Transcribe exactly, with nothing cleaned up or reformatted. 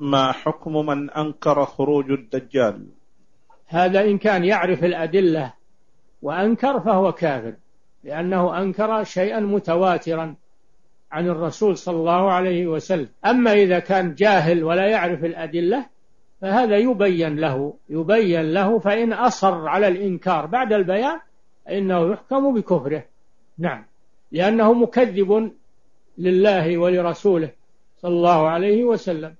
ما حكم من أنكر خروج الدجال؟ هذا إن كان يعرف الأدلة وأنكر فهو كافر، لأنه أنكر شيئا متواترا عن الرسول صلى الله عليه وسلم. أما إذا كان جاهل ولا يعرف الأدلة فهذا يبين له يبين له فإن أصر على الإنكار بعد البيان إنه يحكم بكفره، نعم، لأنه مكذب لله ولرسوله صلى الله عليه وسلم.